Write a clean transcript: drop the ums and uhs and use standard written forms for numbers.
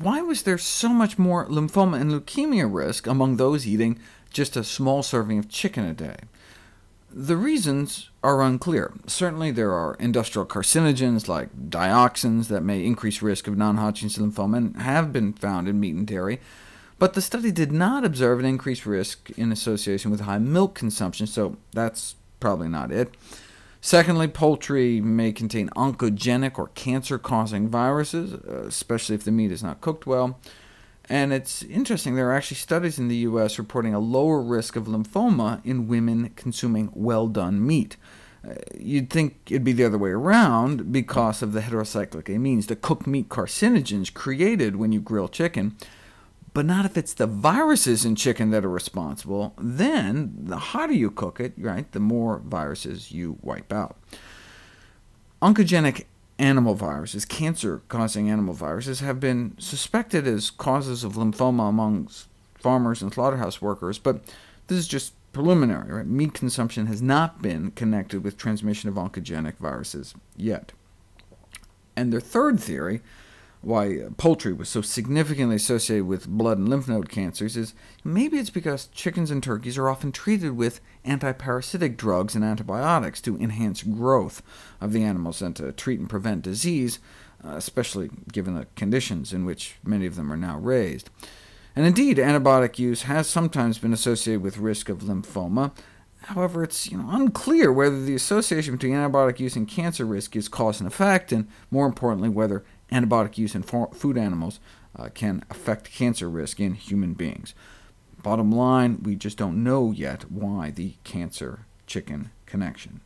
why was there so much more lymphoma and leukemia risk among those eating just a small serving of chicken a day? The reasons are unclear. Certainly there are industrial carcinogens like dioxins that may increase risk of non-Hodgkin's lymphoma and have been found in meat and dairy, but the study did not observe an increased risk in association with high milk consumption, so that's probably not it. Secondly, poultry may contain oncogenic or cancer-causing viruses, especially if the meat is not cooked well. And it's interesting, there are actually studies in the U.S. reporting a lower risk of lymphoma in women consuming well-done meat. You'd think it'd be the other way around because of the heterocyclic amines, the cooked meat carcinogens created when you grill chicken. But not if it's the viruses in chicken that are responsible. Then, the hotter you cook it, right, the more viruses you wipe out. Oncogenic animal viruses, cancer-causing animal viruses, have been suspected as causes of lymphoma amongst farmers and slaughterhouse workers, but this is just preliminary, right? Meat consumption has not been connected with transmission of oncogenic viruses yet. And their third theory, why poultry was so significantly associated with blood and lymph node cancers, is maybe it's because chickens and turkeys are often treated with antiparasitic drugs and antibiotics to enhance growth of the animals and to treat and prevent disease, especially given the conditions in which many of them are now raised. And indeed, antibiotic use has sometimes been associated with risk of lymphoma. However, it's unclear whether the association between antibiotic use and cancer risk is cause and effect, and more importantly, whether antibiotic use in food animals can affect cancer risk in human beings. Bottom line, we just don't know yet why the cancer-chicken connection.